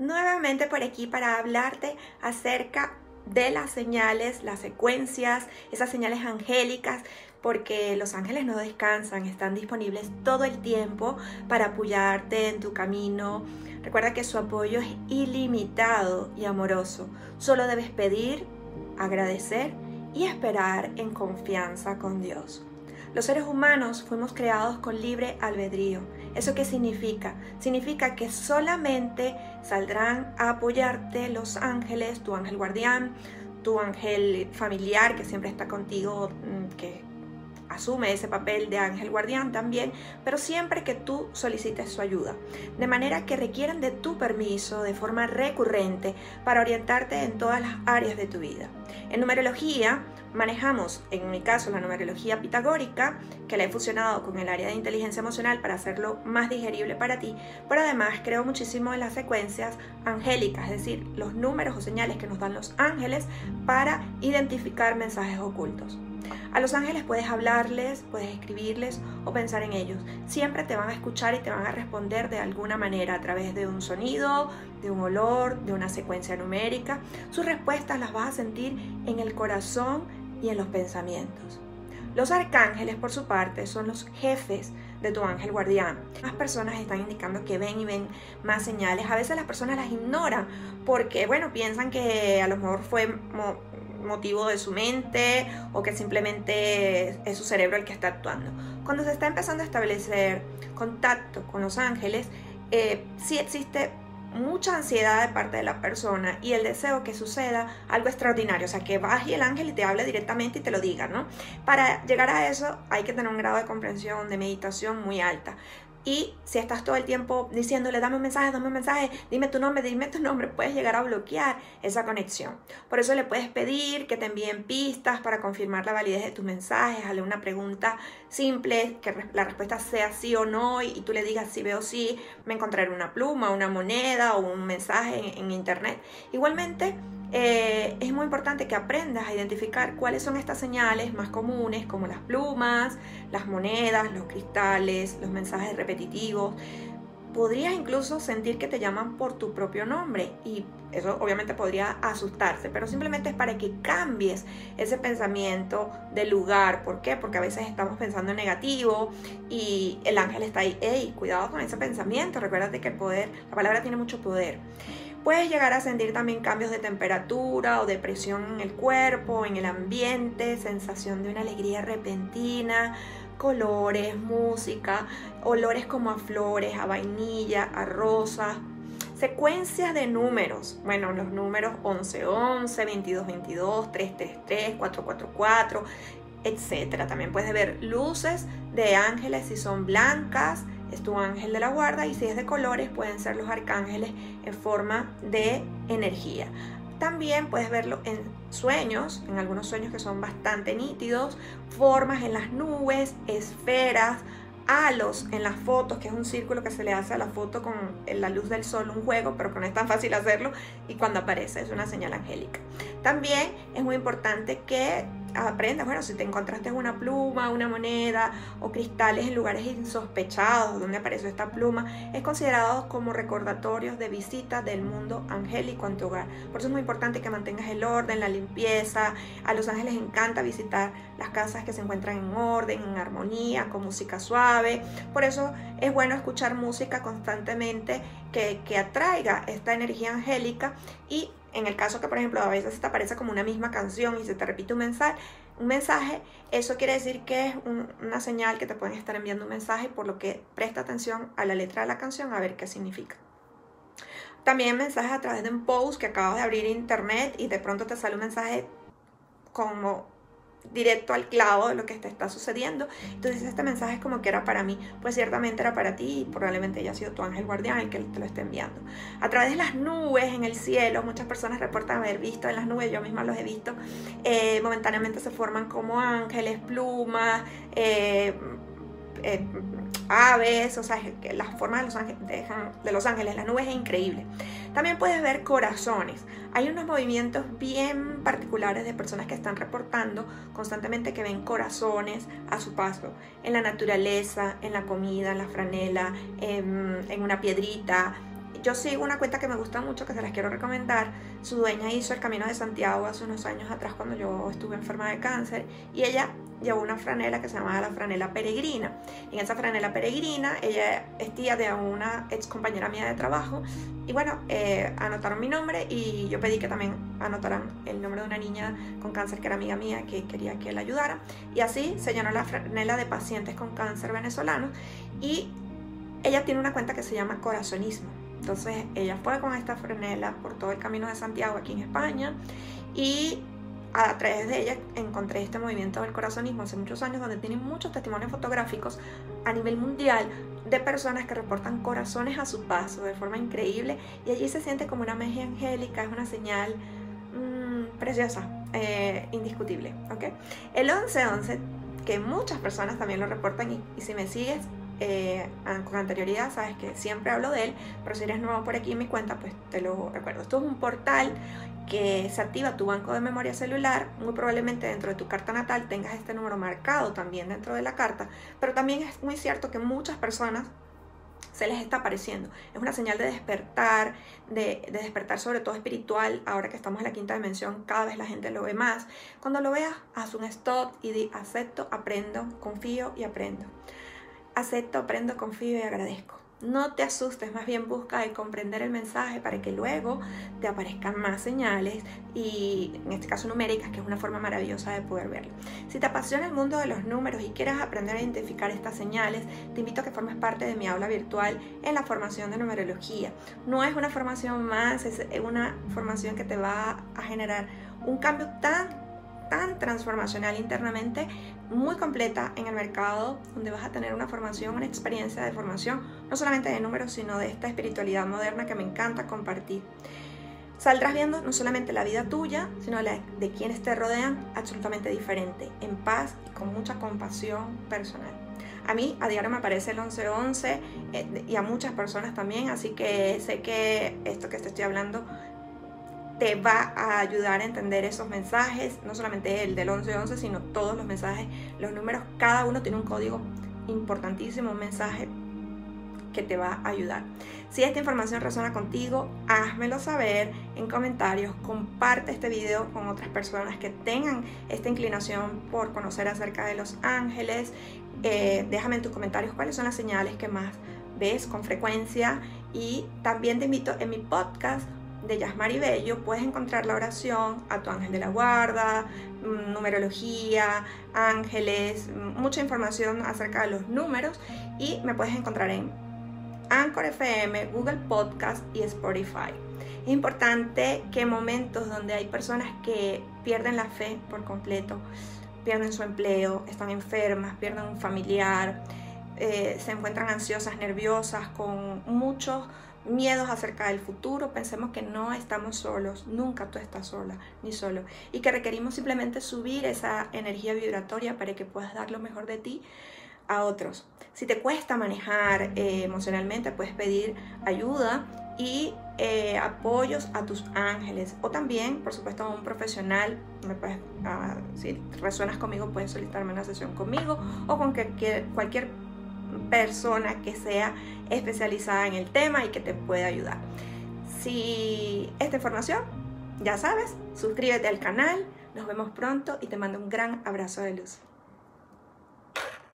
nuevamente por aquí para hablarte acerca de las señales, las secuencias, esas señales angélicas, porque los ángeles no descansan, están disponibles todo el tiempo para apoyarte en tu camino. Recuerda que su apoyo es ilimitado y amoroso. Solo debes pedir, agradecer y esperar en confianza con Dios. Los seres humanos fuimos creados con libre albedrío. ¿Eso qué significa? Significa que solamente saldrán a apoyarte los ángeles, tu ángel guardián, tu ángel familiar que siempre está contigo, que asume ese papel de ángel guardián también, pero siempre que tú solicites su ayuda. De manera que requieren de tu permiso de forma recurrente para orientarte en todas las áreas de tu vida. En numerología manejamos, en mi caso, la numerología pitagórica, que la he fusionado con el área de inteligencia emocional para hacerlo más digerible para ti, pero además creo muchísimo en las secuencias angélicas, es decir, los números o señales que nos dan los ángeles para identificar mensajes ocultos. A los ángeles puedes hablarles, puedes escribirles o pensar en ellos. Siempre te van a escuchar y te van a responder de alguna manera, a través de un sonido, de un olor, de una secuencia numérica. Sus respuestas las vas a sentir en el corazón y en los pensamientos. Los arcángeles, por su parte, son los jefes de tu ángel guardián. Las personas están indicando que ven y ven más señales. A veces las personas las ignoran porque, bueno, piensan que a lo mejor fue motivo de su mente o que simplemente es su cerebro el que está actuando. Cuando se está empezando a establecer contacto con los ángeles, sí existe mucha ansiedad de parte de la persona y el deseo que suceda algo extraordinario, o sea, que baje el ángel y te hable directamente y te lo diga, ¿no? Para llegar a eso hay que tener un grado de comprensión, de meditación muy alta. Y si estás todo el tiempo diciéndole dame un mensaje, dime tu nombre, puedes llegar a bloquear esa conexión. Por eso le puedes pedir que te envíen pistas para confirmar la validez de tus mensajes, hazle una pregunta simple, que la respuesta sea sí o no y tú le digas sí veo sí, me encontraré una pluma, una moneda o un mensaje en internet. Igualmente, es muy importante que aprendas a identificar cuáles son estas señales más comunes, como las plumas, las monedas, los cristales, los mensajes repetitivos. Podrías incluso sentir que te llaman por tu propio nombre y eso obviamente podría asustarte, pero simplemente es para que cambies ese pensamiento de lugar. ¿Por qué? Porque a veces estamos pensando en negativo y el ángel está ahí. ¡Ey! Cuidado con ese pensamiento. Recuérdate que el poder, la palabra tiene mucho poder. Puedes llegar a sentir también cambios de temperatura o de presión en el cuerpo, en el ambiente, sensación de una alegría repentina, colores, música, olores como a flores, a vainilla, a rosas. Secuencias de números, bueno, los números 1111, 2222, 333, 444, etc. También puedes ver luces de ángeles si son blancas, es tu ángel de la guarda, y si es de colores pueden ser los arcángeles en forma de energía. También puedes verlo en sueños, en algunos sueños que son bastante nítidos, formas en las nubes, esferas, halos en las fotos, que es un círculo que se le hace a la foto con la luz del sol, un juego, pero que no es tan fácil hacerlo, y cuando aparece es una señal angélica. También es muy importante que aprendas, bueno, si te encontraste una pluma, una moneda o cristales en lugares insospechados donde apareció esta pluma, es considerado como recordatorios de visita del mundo angélico en tu hogar. Por eso es muy importante que mantengas el orden, la limpieza. A los ángeles encanta visitar las casas que se encuentran en orden, en armonía, con música suave. Por eso es bueno escuchar música constantemente que atraiga esta energía angélica. Y en el caso que, por ejemplo, a veces te aparece como una misma canción y se te repite un mensaje, eso quiere decir que es una señal que te pueden estar enviando un mensaje, por lo que presta atención a la letra de la canción a ver qué significa. También mensajes a través de un post que acabas de abrir en internet y de pronto te sale un mensaje como directo al clavo de lo que te está sucediendo. Entonces este mensaje es como que era para mí, pues ciertamente era para ti y probablemente haya sido tu ángel guardián el que te lo esté enviando. A través de las nubes en el cielo, muchas personas reportan haber visto en las nubes, yo misma los he visto, momentáneamente se forman como ángeles, plumas, aves, o sea, que las formas de los ángeles, las nubes es increíble. También puedes ver corazones. Hay unos movimientos bien particulares de personas que están reportando constantemente que ven corazones a su paso, en la naturaleza, en la comida, en la franela, en una piedrita. yo sigo una cuenta que me gusta mucho, que se las quiero recomendar. Su dueña hizo el Camino de Santiago hace unos años atrás, cuando yo estuve enferma de cáncer, y ella llevó una franela que se llamaba la franela peregrina. En esa franela peregrina, ella es tía de una ex compañera mía de trabajo, y bueno, anotaron mi nombre, y yo pedí que también anotaran el nombre de una niña con cáncer que era amiga mía, que quería que la ayudara, y así se llenó la franela de pacientes con cáncer venezolanos. Y ella tiene una cuenta que se llama Corazonismo. Entonces ella fue con esta franela por todo el Camino de Santiago aquí en España, y a través de ella encontré este movimiento del corazonismo hace muchos años, donde tienen muchos testimonios fotográficos a nivel mundial de personas que reportan corazones a su paso de forma increíble, y allí se siente como una magia angélica. Es una señal preciosa, indiscutible, ¿okay? El 11-11, que muchas personas también lo reportan, y si me sigues con anterioridad sabes que siempre hablo de él, pero si eres nuevo por aquí en mi cuenta, pues te lo recuerdo. Esto es un portal que se activa tu banco de memoria celular. Muy probablemente dentro de tu carta natal tengas este número marcado también dentro de la carta, pero también es muy cierto que muchas personas se les está apareciendo. Es una señal de despertar, de despertar sobre todo espiritual. Ahora que estamos en la quinta dimensión, cada vez la gente lo ve más. Cuando lo veas, haz un stop y di: acepto, aprendo, confío y aprendo. Acepto, aprendo, confío y agradezco. No te asustes, más bien busca el comprender el mensaje para que luego te aparezcan más señales, y en este caso numéricas, que es una forma maravillosa de poder verlo. Si te apasiona el mundo de los números y quieres aprender a identificar estas señales, te invito a que formes parte de mi aula virtual en la formación de numerología. No es una formación más, es una formación que te va a generar un cambio tan transformacional internamente, muy completa en el mercado, donde vas a tener una formación, una experiencia de formación, no solamente de números, sino de esta espiritualidad moderna que me encanta compartir. Saldrás viendo no solamente la vida tuya, sino la de quienes te rodean, absolutamente diferente, en paz y con mucha compasión personal. A mí a diario me aparece el 11-11 y a muchas personas también, así que sé que esto que te estoy hablando te va a ayudar a entender esos mensajes, no solamente el del 11-11, sino todos los mensajes, los números. Cada uno tiene un código importantísimo, un mensaje que te va a ayudar. Si esta información resuena contigo, házmelo saber en comentarios, comparte este video con otras personas que tengan esta inclinación por conocer acerca de los ángeles. Déjame en tus comentarios cuáles son las señales que más ves con frecuencia, y también te invito en mi podcast de Yasmari Bello. Puedes encontrar la oración a tu ángel de la guarda, numerología, ángeles, mucha información acerca de los números, y me puedes encontrar en Anchor FM, Google Podcast y Spotify. Es importante que en momentos donde hay personas que pierden la fe por completo, pierden su empleo, están enfermas, pierden un familiar, se encuentran ansiosas, nerviosas, con muchos miedos acerca del futuro, pensemos que no estamos solos, nunca tú estás sola ni solo, y que requerimos simplemente subir esa energía vibratoria para que puedas dar lo mejor de ti a otros. Si te cuesta manejar emocionalmente, puedes pedir ayuda y apoyos a tus ángeles, o también, por supuesto, a un profesional. Si resuenas conmigo, puedes solicitarme una sesión conmigo o con cualquier persona que sea especializada en el tema y que te pueda ayudar. Si esta información, ya sabes, suscríbete al canal. Nos vemos pronto y te mando un gran abrazo de luz.